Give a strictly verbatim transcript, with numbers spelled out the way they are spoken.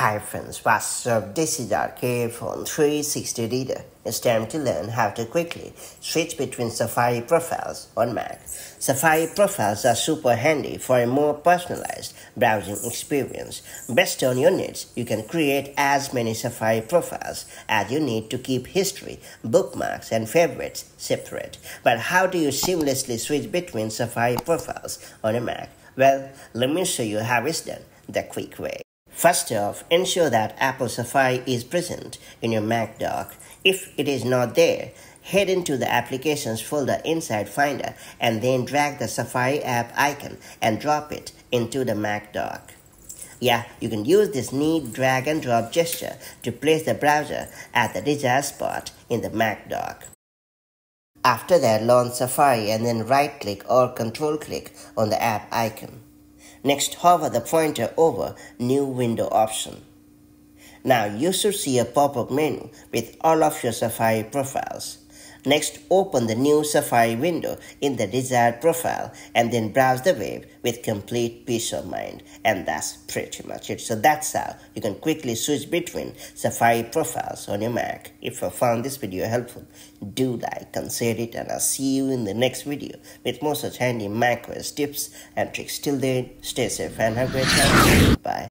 Hi friends, what's up? This is R K from three sixty Reader. It's time to learn how to quickly switch between Safari profiles on Mac. Safari profiles are super handy for a more personalized browsing experience. Based on your needs, you can create as many Safari profiles as you need to keep history, bookmarks, and favorites separate. But how do you seamlessly switch between Safari profiles on a Mac? Well, let me show you how it's done the quick way. First off, ensure that Apple Safari is present in your Mac dock. If it is not there, head into the Applications folder inside Finder and then drag the Safari app icon and drop it into the Mac dock. Yeah, you can use this neat drag and drop gesture to place the browser at the desired spot in the Mac dock. After that, launch Safari and then right-click or control-click on the app icon. Next, hover the pointer over New Window option. Now you should see a pop-up menu with all of your Safari profiles. Next, open the new Safari window in the desired profile and then browse the web with complete peace of mind. And that's pretty much it. So that's how you can quickly switch between Safari profiles on your Mac. If you found this video helpful, do like, consider it, and I'll see you in the next video with more such handy macOS tips and tricks. Till then, stay safe and have a great time. Bye.